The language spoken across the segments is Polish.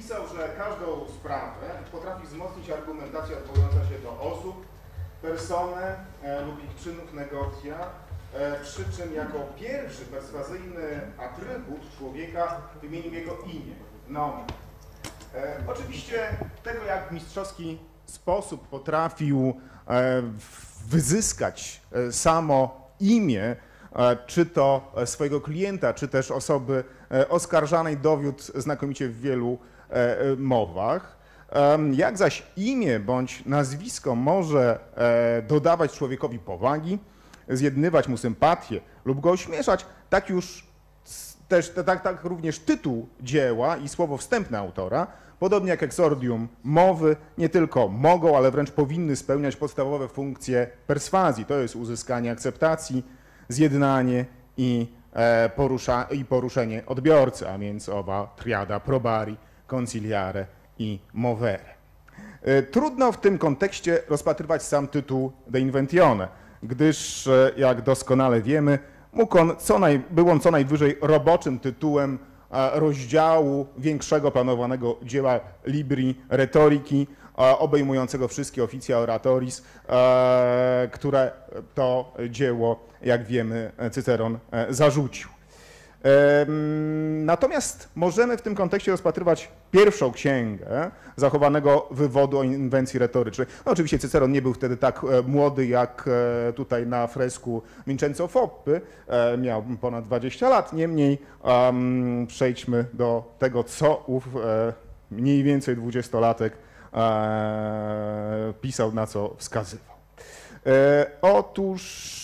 pisał, że każdą sprawę potrafi wzmocnić argumentacja odwołująca się do osób, personę lub ich czynów negocja, przy czym jako pierwszy perswazyjny atrybut człowieka wymienił jego imię, nomen. Oczywiście tego, jak w mistrzowski sposób potrafił wyzyskać samo imię, czy to swojego klienta, czy też osoby oskarżanej, dowiódł znakomicie w wielu mowach. Jak zaś imię bądź nazwisko może dodawać człowiekowi powagi, zjednywać mu sympatię lub go ośmieszać, tak już też, tak również tytuł dzieła i słowo wstępne autora, podobnie jak eksordium mowy, nie tylko mogą, ale wręcz powinny spełniać podstawowe funkcje perswazji, to jest uzyskanie akceptacji, zjednanie i poruszenie odbiorcy, a więc owa triada probari, conciliare i movere. Trudno w tym kontekście rozpatrywać sam tytuł De Inventione, gdyż, jak doskonale wiemy, mógł on był on co najwyżej roboczym tytułem rozdziału większego planowanego dzieła Libri Rhetoriki, obejmującego wszystkie officia oratoris, które to dzieło, jak wiemy, Cyceron zarzucił. Natomiast możemy w tym kontekście rozpatrywać pierwszą księgę zachowanego wywodu o inwencji retorycznej. No, oczywiście Cyceron nie był wtedy tak młody jak tutaj na fresku Vincenzo Foppy, miał ponad 20 lat, niemniej przejdźmy do tego, co ów mniej więcej 20-latek pisał, na co wskazywał. Otóż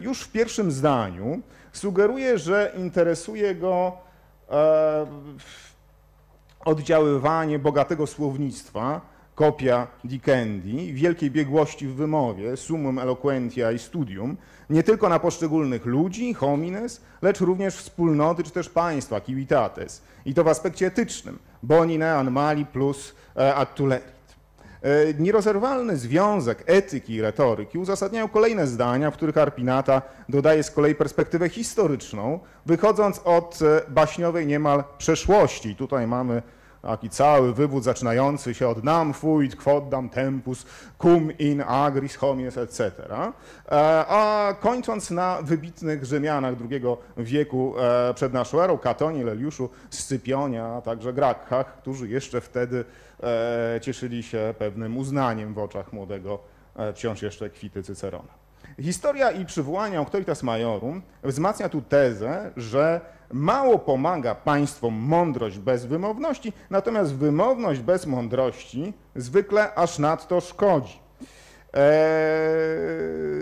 już w pierwszym zdaniu sugeruje, że interesuje go oddziaływanie bogatego słownictwa, kopia dicendi, wielkiej biegłości w wymowie, summum eloquentia i studium, nie tylko na poszczególnych ludzi, homines, lecz również wspólnoty czy też państwa, civitates, i to w aspekcie etycznym, bonine an mali plus ad tulerit. Nierozerwalny związek etyki i retoryki uzasadniają kolejne zdania, w których Arpinata dodaje z kolei perspektywę historyczną, wychodząc od baśniowej niemal przeszłości. Tutaj mamy taki cały wywód zaczynający się od nam fuit, quoddam tempus, cum in agris homines, etc. A kończąc na wybitnych Rzymianach II wieku przed naszą erą, Katonie, Laeliuszu, Scypionie, a także Graccach, którzy jeszcze wtedy cieszyli się pewnym uznaniem w oczach młodego, wciąż jeszcze kwity Cycerona. Historia i przywołania Auctoritas Majorum wzmacnia tu tezę, że mało pomaga państwom mądrość bez wymowności, natomiast wymowność bez mądrości zwykle aż nadto szkodzi,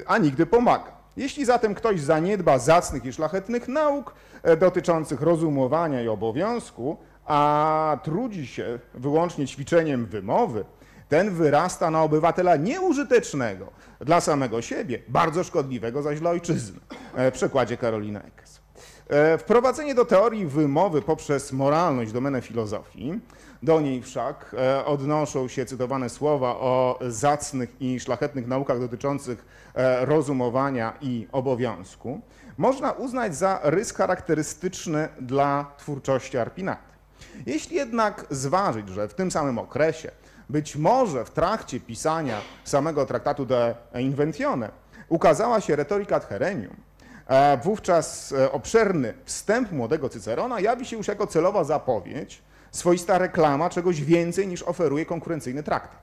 a nigdy pomaga. Jeśli zatem ktoś zaniedba zacnych i szlachetnych nauk dotyczących rozumowania i obowiązku, a trudzi się wyłącznie ćwiczeniem wymowy, ten wyrasta na obywatela nieużytecznego dla samego siebie, bardzo szkodliwego zaś dla ojczyzny, w przekładzie Karolina Ekes. Wprowadzenie do teorii wymowy poprzez moralność, domenę filozofii, do niej wszak odnoszą się cytowane słowa o zacnych i szlachetnych naukach dotyczących rozumowania i obowiązku, można uznać za rys charakterystyczny dla twórczości Arpinaty. Jeśli jednak zważyć, że w tym samym okresie, być może w trakcie pisania samego traktatu De Inventione ukazała się Rhetorica ad Herennium, wówczas obszerny wstęp młodego Cycerona jawi się już jako celowa zapowiedź, swoista reklama czegoś więcej niż oferuje konkurencyjny traktat,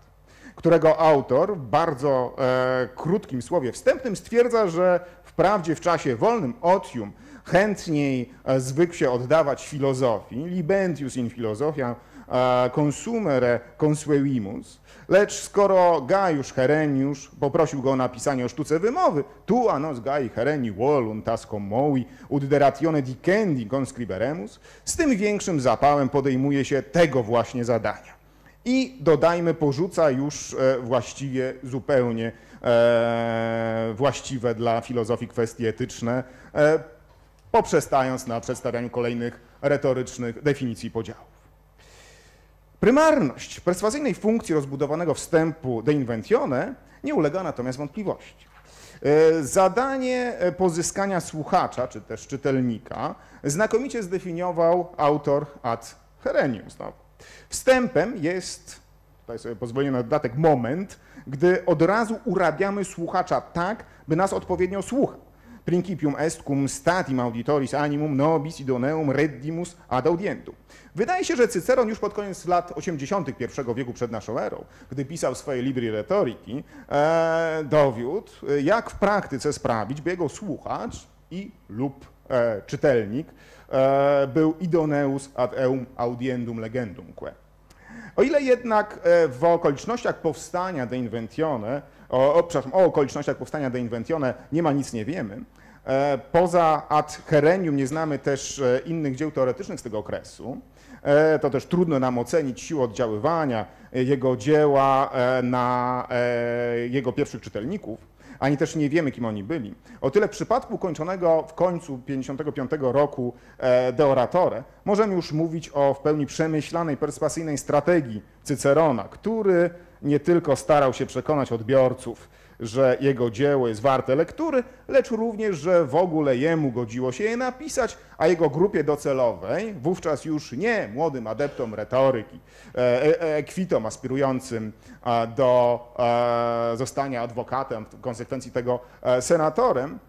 którego autor w bardzo krótkim słowie wstępnym stwierdza, że wprawdzie w czasie wolnym otium chętniej zwykł się oddawać filozofii, libentius in filosofia consumere consuevimus, lecz skoro Gaius Herenius poprosił go o napisanie o sztuce wymowy, tu anos Gai Hereni voluntas commovi ud deratione dicendi conscriberemus, z tym większym zapałem podejmuje się tego właśnie zadania. I dodajmy, porzuca już właściwie zupełnie właściwe dla filozofii kwestie etyczne, poprzestając na przedstawianiu kolejnych retorycznych definicji podziałów. Prymarność perswazyjnej funkcji rozbudowanego wstępu De Inventione nie ulega natomiast wątpliwości. Zadanie pozyskania słuchacza, czy też czytelnika, znakomicie zdefiniował autor ad Herennium. Wstępem jest, tutaj sobie pozwolę na dodatek, moment, gdy od razu urabiamy słuchacza tak, by nas odpowiednio słuchał. Principium est cum statim auditoris animum nobis idoneum reddimus ad audientum. Wydaje się, że Cyceron już pod koniec lat 80. I wieku przed naszą erą, gdy pisał swoje Libri Rhetoriki, dowiódł, jak w praktyce sprawić, by jego słuchacz i lub czytelnik był idoneus ad eum audiendum legendumque. O ile jednak w okolicznościach powstania De Inventione, o okolicznościach powstania De Inventione niemal nic nie wiemy, poza Ad Herennium nie znamy też innych dzieł teoretycznych z tego okresu, to też trudno nam ocenić siłę oddziaływania jego dzieła na jego pierwszych czytelników, ani też nie wiemy, kim oni byli. O tyle w przypadku kończonego w końcu 55 roku De Oratore możemy już mówić o w pełni przemyślanej, perswasyjnej strategii Cycerona, który nie tylko starał się przekonać odbiorców, że jego dzieło jest warte lektury, lecz również, że w ogóle jemu godziło się je napisać, a jego grupie docelowej, wówczas już nie młodym adeptom retoryki, ekwitom aspirującym do zostania adwokatem, w konsekwencji tego senatorem,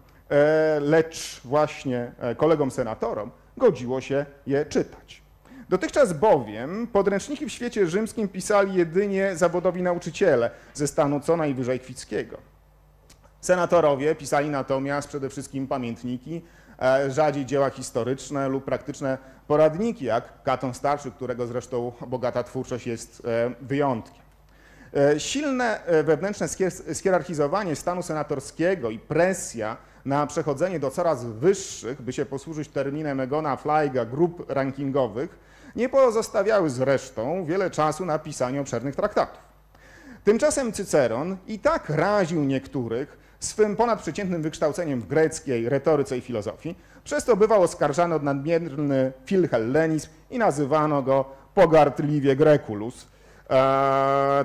lecz właśnie kolegom senatorom godziło się je czytać. Dotychczas bowiem podręczniki w świecie rzymskim pisali jedynie zawodowi nauczyciele ze stanu co najwyżej kwickiego. Senatorowie pisali natomiast przede wszystkim pamiętniki, rzadziej dzieła historyczne lub praktyczne poradniki, jak Katon Starszy, którego zresztą bogata twórczość jest wyjątkiem. Silne wewnętrzne schierarchizowanie stanu senatorskiego i presja na przechodzenie do coraz wyższych, by się posłużyć terminem Egona Fleiga, grup rankingowych, nie pozostawiały zresztą wiele czasu na pisanie obszernych traktatów. Tymczasem Cyceron i tak raził niektórych swym ponadprzeciętnym wykształceniem w greckiej retoryce i filozofii, przez to bywał oskarżany o nadmierny filhellenizm i nazywano go pogardliwie Greculus.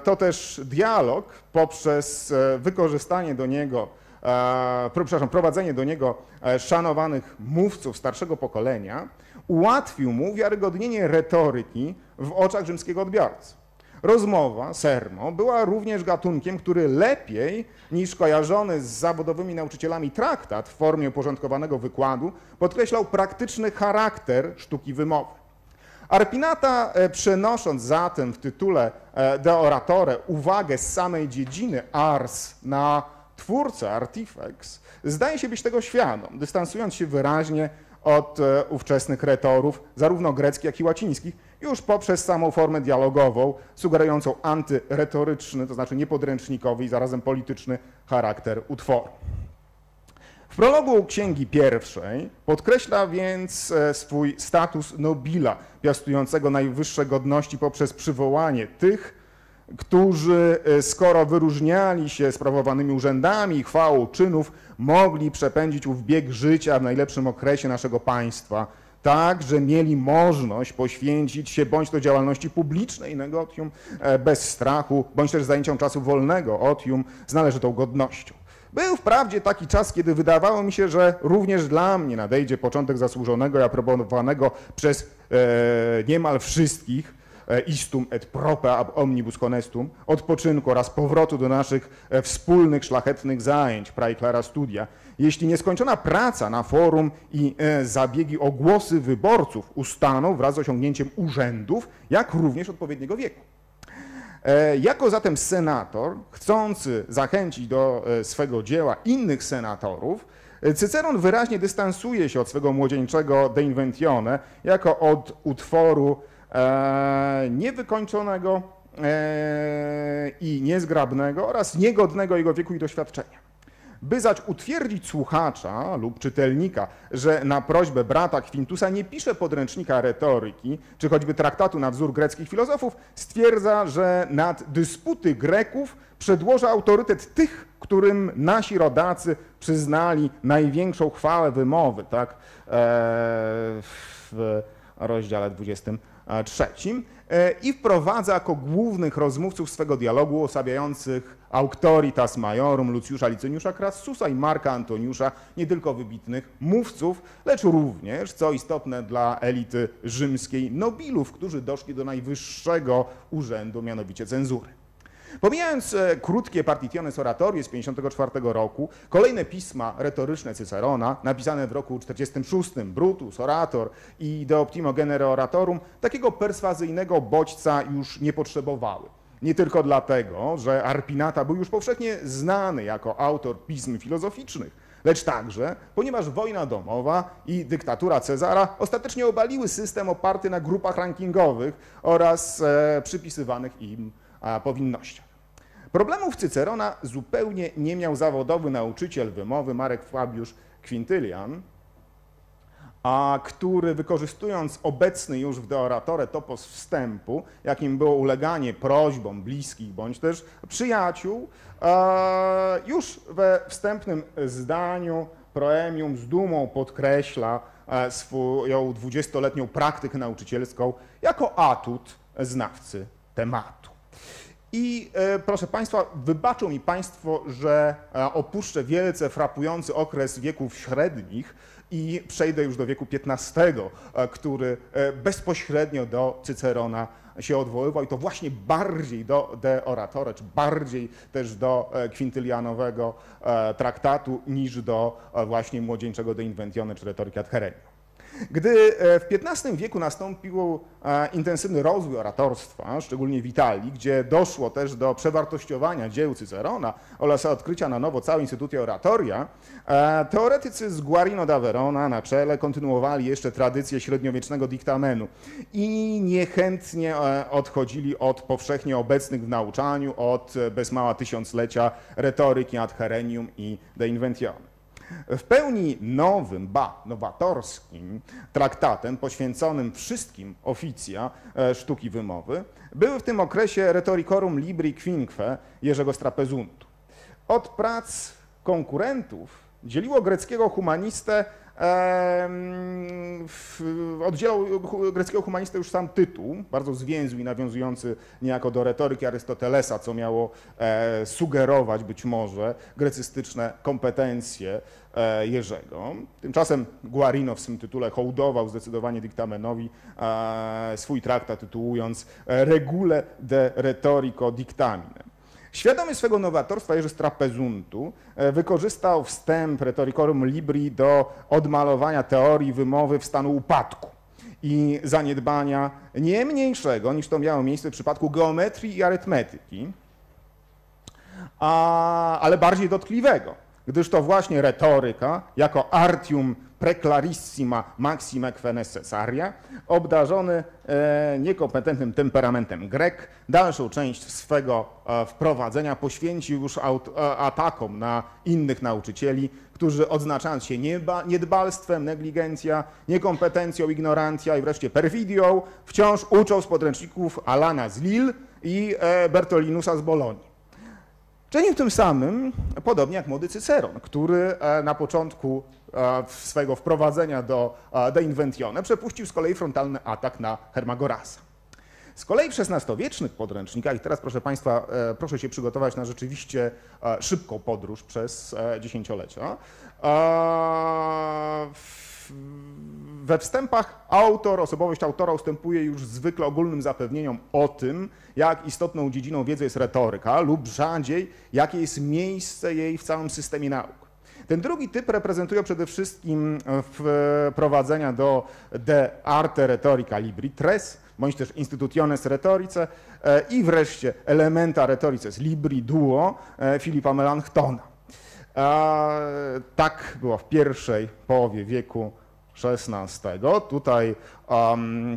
To też dialog poprzez wykorzystanie do niego prowadzenie do niego szanowanych mówców starszego pokolenia ułatwił mu uwiarygodnienie retoryki w oczach rzymskiego odbiorcy. Rozmowa, sermo, była również gatunkiem, który lepiej niż kojarzony z zawodowymi nauczycielami traktat w formie uporządkowanego wykładu podkreślał praktyczny charakter sztuki wymowy. Arpinata, przenosząc zatem w tytule De Oratore uwagę z samej dziedziny ars na twórcę Artifex, zdaje się być tego świadom, dystansując się wyraźnie od ówczesnych retorów, zarówno greckich, jak i łacińskich, już poprzez samą formę dialogową, sugerującą antyretoryczny, to znaczy niepodręcznikowy i zarazem polityczny charakter utworu. W prologu Księgi Pierwszej podkreśla więc swój status nobila, piastującego najwyższe godności poprzez przywołanie tych, którzy, skoro wyróżniali się sprawowanymi urzędami i chwałą czynów, mogli przepędzić ów bieg życia w najlepszym okresie naszego państwa, tak, że mieli możność poświęcić się bądź to działalności publicznej negotium bez strachu, bądź też zajęciom czasu wolnego otium z należytą godnością. Był wprawdzie taki czas, kiedy wydawało mi się, że również dla mnie nadejdzie początek zasłużonego i aprobowanego przez niemal wszystkich istum et prope ab omnibus honestum, odpoczynku oraz powrotu do naszych wspólnych, szlachetnych zajęć, praeclara studia, jeśli nieskończona praca na forum i zabiegi o głosy wyborców ustaną wraz z osiągnięciem urzędów, jak również odpowiedniego wieku. Jako zatem senator, chcący zachęcić do swego dzieła innych senatorów, Cyceron wyraźnie dystansuje się od swego młodzieńczego De Inventione jako od utworu niewykończonego i niezgrabnego oraz niegodnego jego wieku i doświadczenia. By zaś utwierdzić słuchacza lub czytelnika, że na prośbę brata Quintusa nie pisze podręcznika retoryki, czy choćby traktatu na wzór greckich filozofów, stwierdza, że nad dysputy Greków przedłoży autorytet tych, którym nasi rodacy przyznali największą chwałę wymowy, tak, w rozdziale 20. III i wprowadza jako głównych rozmówców swego dialogu osabiających auctoritas majorum Lucjusza Liceniusza Crassusa i Marka Antoniusza, nie tylko wybitnych mówców, lecz również, co istotne dla elity rzymskiej, nobilów, którzy doszli do najwyższego urzędu, mianowicie cenzury. Pomijając krótkie Partitiones oratorie z 54 roku, kolejne pisma retoryczne Cycerona, napisane w roku 46, Brutus, Orator i De Optimo Genere oratorum, takiego perswazyjnego bodźca już nie potrzebowały. Nie tylko dlatego, że Arpinata był już powszechnie znany jako autor pism filozoficznych, lecz także, ponieważ wojna domowa i dyktatura Cezara ostatecznie obaliły system oparty na grupach rankingowych oraz przypisywanych im powinnościach. Problemów Cycerona zupełnie nie miał zawodowy nauczyciel wymowy Marcus Fabius Quintilian, który wykorzystując obecny już w De Oratore topos wstępu, jakim było uleganie prośbom bliskich bądź też przyjaciół, już we wstępnym zdaniu proemium z dumą podkreśla swoją 20-letnią praktykę nauczycielską jako atut znawcy tematu. I proszę Państwa, wybaczą mi Państwo, że opuszczę wielce frapujący okres wieków średnich i przejdę już do wieku XV, który bezpośrednio do Cycerona się odwoływał i to właśnie bardziej do De Oratore, czy bardziej też do Quintilianowego traktatu niż do właśnie młodzieńczego De Inventione czy Rhetorica ad Herennium. Gdy w XV wieku nastąpił intensywny rozwój oratorstwa, szczególnie w Italii, gdzie doszło też do przewartościowania dzieł Cycerona oraz odkrycia na nowo całej Institutio Oratoria, teoretycy z Guarino da Verona na czele kontynuowali jeszcze tradycję średniowiecznego diktamenu i niechętnie odchodzili od powszechnie obecnych w nauczaniu, od bez mała tysiąclecia retoryki ad Herennium i De Inventione. W pełni nowym, ba nowatorskim traktatem poświęconym wszystkim oficja sztuki wymowy były w tym okresie Rhetoricorum Libri Quinque Jerzego Strapezuntu. Od prac konkurentów dzieliło greckiego humanistę, oddzielał greckiego humanistę już sam tytuł, bardzo zwięzły i nawiązujący niejako do retoryki Arystotelesa, co miało sugerować być może grecystyczne kompetencje Jerzego. Tymczasem Guarino w swym tytule hołdował zdecydowanie diktamenowi swój traktat tytułując Regule de Rhetorico Dictamine. Świadomy swego nowatorstwa Jerzy Strapezuntu wykorzystał wstęp Rhetoricorum Libri do odmalowania teorii wymowy w stanu upadku i zaniedbania nie mniejszego niż to miało miejsce w przypadku geometrii i arytmetyki, ale bardziej dotkliwego, gdyż to właśnie retoryka jako artium preclarissima maxime que necessaria, obdarzony niekompetentnym temperamentem Grek, dalszą część swego wprowadzenia poświęcił już atakom na innych nauczycieli, którzy odznaczając się niedbalstwem, negligencja, niekompetencją, ignorancja i wreszcie perfidią, wciąż uczą z podręczników Alana z Lille i Bertolinusa z Bologni. Czynił tym samym, podobnie jak młody Cyceron, który na początku swego wprowadzenia do De Inventione przepuścił z kolei frontalny atak na Hermogorasa. Z kolei w XVI-wiecznych podręcznikach, i teraz proszę Państwa, proszę się przygotować na rzeczywiście szybką podróż przez dziesięciolecia, we wstępach osobowość autora ustępuje już zwykle ogólnym zapewnieniom o tym, jak istotną dziedziną wiedzy jest retoryka lub rzadziej, jakie jest miejsce jej w całym systemie nauk. Ten drugi typ reprezentuje przede wszystkim wprowadzenia do De Arte Rhetorica Libri tres, bądź też Institutiones Rhetorice i wreszcie Elementa Rhetorices Libri duo Philipa Melanchtona. Tak było w pierwszej połowie wieku XVI. Tutaj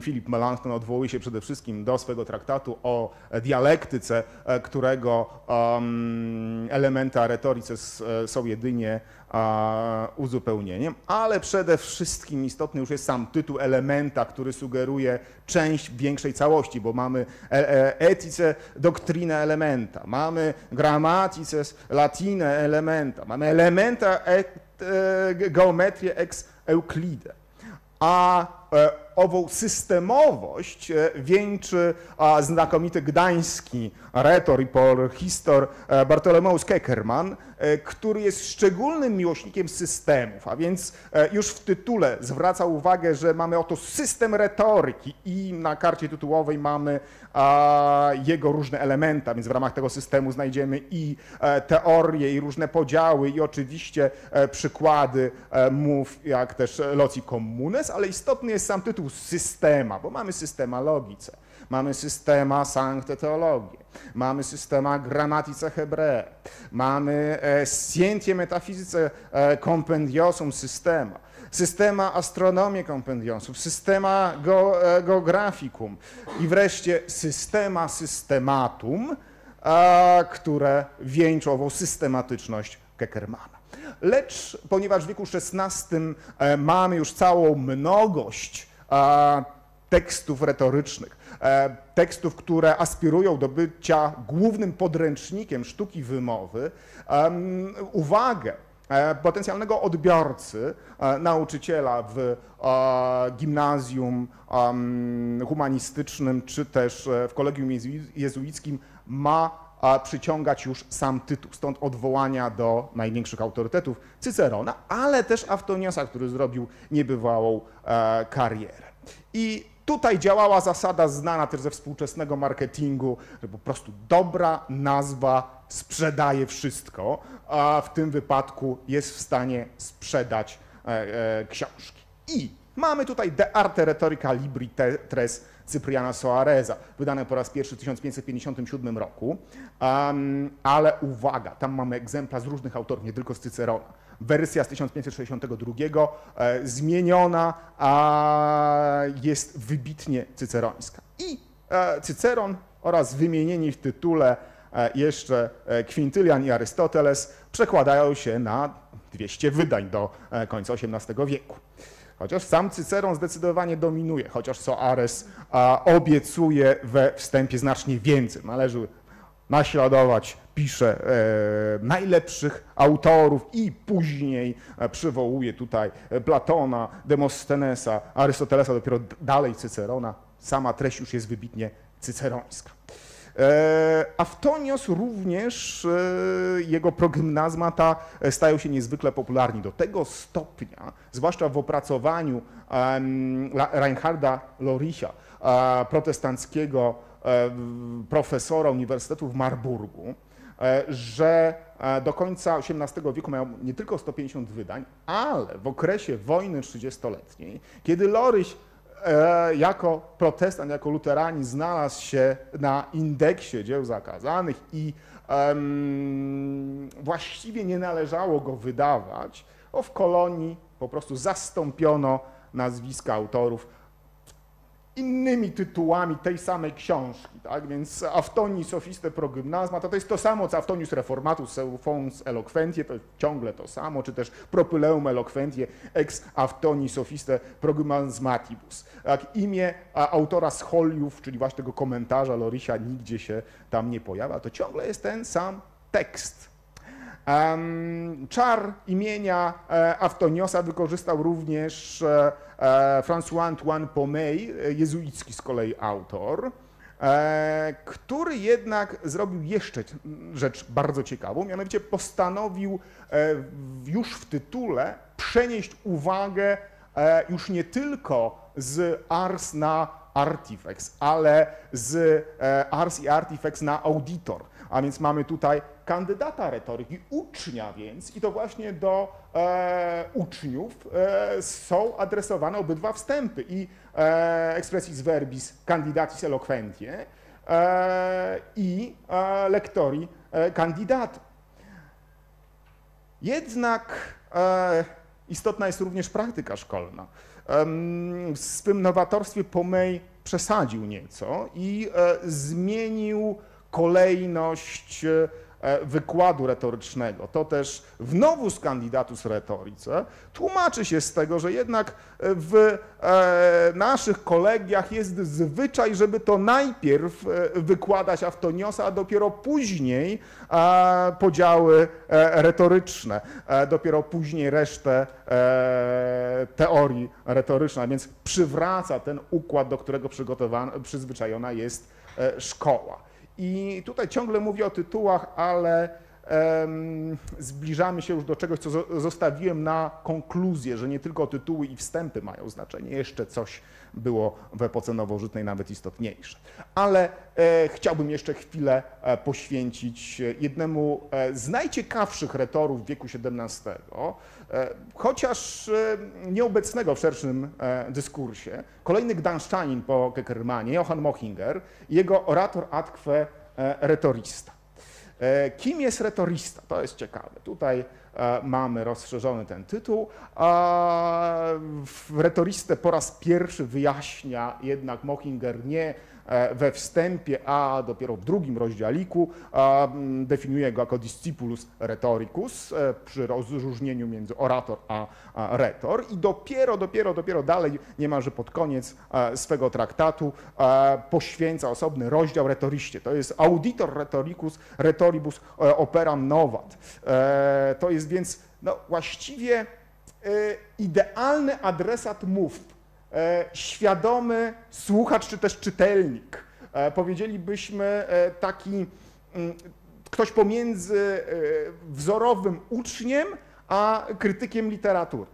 Philip Melanchthon odwołuje się przede wszystkim do swego traktatu o dialektyce, którego Elementa Rhetorice są jedynie uzupełnieniem, ale przede wszystkim istotny już jest sam tytuł Elementa, który sugeruje część większej całości, bo mamy etice doctrina Elementa, mamy grammatices latine Elementa, mamy Elementa geometrie ex Euklide, a ową systemowość wieńczy znakomity gdański retor i polhistor Bartolomaeus Keckerman, który jest szczególnym miłośnikiem systemów, a więc już w tytule zwraca uwagę, że mamy oto system retoryki i na karcie tytułowej mamy jego różne elementa, więc w ramach tego systemu znajdziemy i teorie, i różne podziały, i oczywiście przykłady mów, jak też loci communes, ale istotny jest sam tytuł systema, bo mamy systema logice, mamy systema sancte teologie, mamy systema grammatice hebrae, mamy scientie metafizyce compendiosum systema, systema astronomiae compendiosum, systema geographicum i wreszcie systema systematum, które wieńczą ową systematyczność Keckermana. Lecz ponieważ w wieku XVI mamy już całą mnogość tekstów retorycznych, tekstów, które aspirują do bycia głównym podręcznikiem sztuki wymowy, uwagę potencjalnego odbiorcy, nauczyciela w gimnazjum humanistycznym czy też w kolegium jezuickim ma przyciągać już sam tytuł, stąd odwołania do największych autorytetów Cycerona, ale też Aphtoniusa, który zrobił niebywałą karierę. I tutaj działała zasada znana też ze współczesnego marketingu, że po prostu dobra nazwa sprzedaje wszystko, a w tym wypadku jest w stanie sprzedać książki. I mamy tutaj De Arte Rhetorica Libri tres Cypriana Soareza, wydane po raz pierwszy w 1557 roku, ale uwaga, tam mamy egzemplarz z różnych autorów, nie tylko z Cycerona. Wersja z 1562 zmieniona jest wybitnie cycerońska. I Cyceron oraz wymienieni w tytule jeszcze Kwintylian i Arystoteles przekładają się na 200 wydań do końca XVIII wieku. Chociaż sam Cyceron zdecydowanie dominuje, chociaż Soares obiecuje we wstępie znacznie więcej. Należy naśladować, pisze, najlepszych autorów i później przywołuje tutaj Platona, Demostenesa, Arystotelesa, dopiero dalej Cycerona. Sama treść już jest wybitnie cycerońska. Aphtonius również, jego Progymnasmata stają się niezwykle popularni do tego stopnia, zwłaszcza w opracowaniu Reinharda Loricha, protestanckiego profesora Uniwersytetu w Marburgu, że do końca XVIII wieku miał nie tylko 150 wydań, ale w okresie wojny 30-letniej, kiedy Lorich jako protestant, jako luteranin znalazł się na indeksie dzieł zakazanych i właściwie nie należało go wydawać, bo w kolonii po prostu zastąpiono nazwiska autorów innymi tytułami tej samej książki, tak? Więc Aphtonius Sophiste Progymnasmata to jest to samo, co Aphtonius Reformatus Fons Eloquentie, to ciągle to samo, czy też Propyleum Eloquentie ex Aphtonius Sophiste Progymnasmatibus. Tak, imię autora z Scholiów, czyli właśnie tego komentarza Loricha, nigdzie się tam nie pojawia, to ciągle jest ten sam tekst. Czar imienia Aphtoniusa wykorzystał również François-Antoine Pomey, jezuicki z kolei autor, który jednak zrobił jeszcze rzecz bardzo ciekawą, mianowicie postanowił już w tytule przenieść uwagę już nie tylko z ars na artifex, ale z ars i artifex na auditor, a więc mamy tutaj kandydata retoryki, ucznia więc, i to właśnie do uczniów są adresowane obydwa wstępy i expressis verbis candidatis eloquentie i lectori candidatu. Jednak istotna jest również praktyka szkolna. W swym nowatorstwie Pomey przesadził nieco i zmienił kolejność wykładu retorycznego, to też w novus candidatus rhetorice, tłumaczy się z tego, że jednak w naszych kolegiach jest zwyczaj, żeby to najpierw wykładać Aphtoniusa, a dopiero później podziały retoryczne, dopiero później resztę teorii retorycznej, więc przywraca ten układ, do którego przyzwyczajona jest szkoła. I tutaj ciągle mówię o tytułach, ale zbliżamy się już do czegoś, co zostawiłem na konkluzję, że nie tylko tytuły i wstępy mają znaczenie, jeszcze coś było w epoce nowożytnej nawet istotniejsze. Ale chciałbym jeszcze chwilę poświęcić jednemu z najciekawszych retorów wieku XVII, chociaż nieobecnego w szerszym dyskursie, kolejny gdanszczanin po Keckermanie, Johann Mochinger, jego Orator ad que Rhetorista. Kim jest retorysta? To jest ciekawe. Tutaj mamy rozszerzony ten tytuł. Retorystę po raz pierwszy wyjaśnia jednak Mochinger nie we wstępie, a dopiero w drugim rozdzialiku. Definiuje go jako discipulus rhetoricus przy rozróżnieniu między orator a retor. I dopiero dalej, niemalże pod koniec swego traktatu, poświęca osobny rozdział retoryście. To jest auditor rhetoricus rhetoribus operam novat. To jest więc właściwie idealny adresat mów. Świadomy słuchacz czy też czytelnik, powiedzielibyśmy taki ktoś pomiędzy wzorowym uczniem a krytykiem literatury.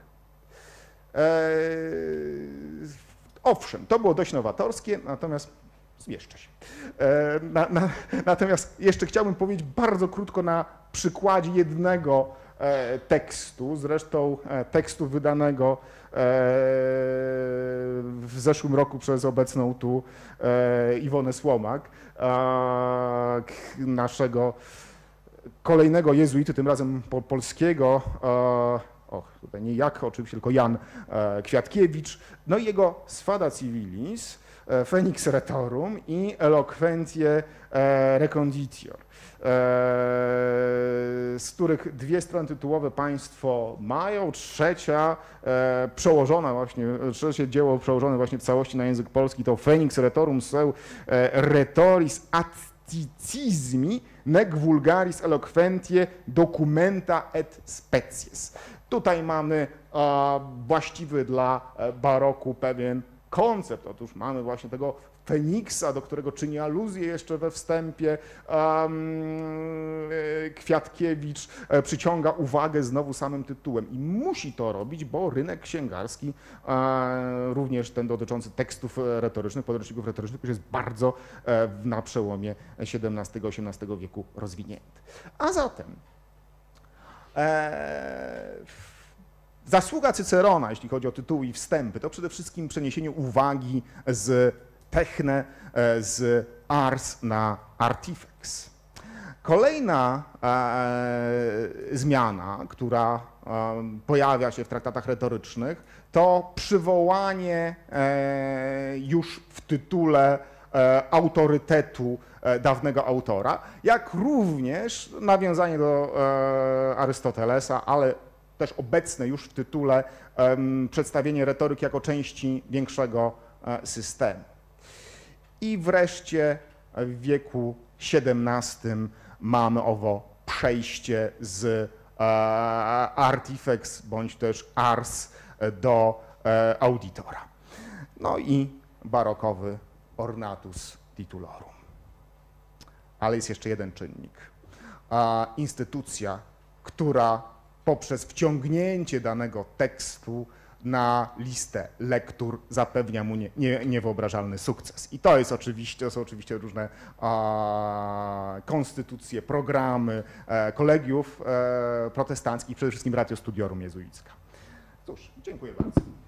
Owszem, to było dość nowatorskie, natomiast zmieszczę się. Natomiast jeszcze chciałbym powiedzieć bardzo krótko na przykładzie jednego tekstu, zresztą tekstu wydanego w zeszłym roku przez obecną tu Iwonę Słomak, naszego kolejnego jezuity, tym razem polskiego, tutaj nie jak oczywiście, tylko Jan Kwiatkiewicz, no i jego Sfada Civilis, Phoenix Retorum i Eloquentiae Reconditior, z których dwie strony tytułowe państwo mają, trzecia przełożona właśnie, trzecie dzieło przełożone właśnie w całości na język polski to Phoenix Retorum seu Retoris Atticismi nec vulgaris eloquentiae documenta et species. Tutaj mamy właściwy dla baroku pewien koncept. Otóż mamy właśnie tego Feniksa, do którego czyni aluzję jeszcze we wstępie. Kwiatkiewicz przyciąga uwagę znowu samym tytułem i musi to robić, bo rynek księgarski, również ten dotyczący tekstów retorycznych, podręczników retorycznych, jest bardzo na przełomie XVII-XVIII wieku rozwinięty. A zatem zasługa Cycerona, jeśli chodzi o tytuły i wstępy, to przede wszystkim przeniesienie uwagi z techne, z ars na artifex. Kolejna zmiana, która pojawia się w traktatach retorycznych, to przywołanie już w tytule autorytetu dawnego autora, jak również nawiązanie do Arystotelesa, ale też obecne już w tytule przedstawienie retoryki jako części większego systemu. I wreszcie w wieku XVII mamy owo przejście z artifex bądź też ars do auditora. No i barokowy ornatus titulorum. Ale jest jeszcze jeden czynnik. Instytucja, która poprzez wciągnięcie danego tekstu na listę lektur zapewnia mu niewyobrażalny sukces. I to jest oczywiście, to są oczywiście różne konstytucje, programy kolegiów protestanckich, przede wszystkim ratio studiorum jezuicka. Cóż, dziękuję bardzo.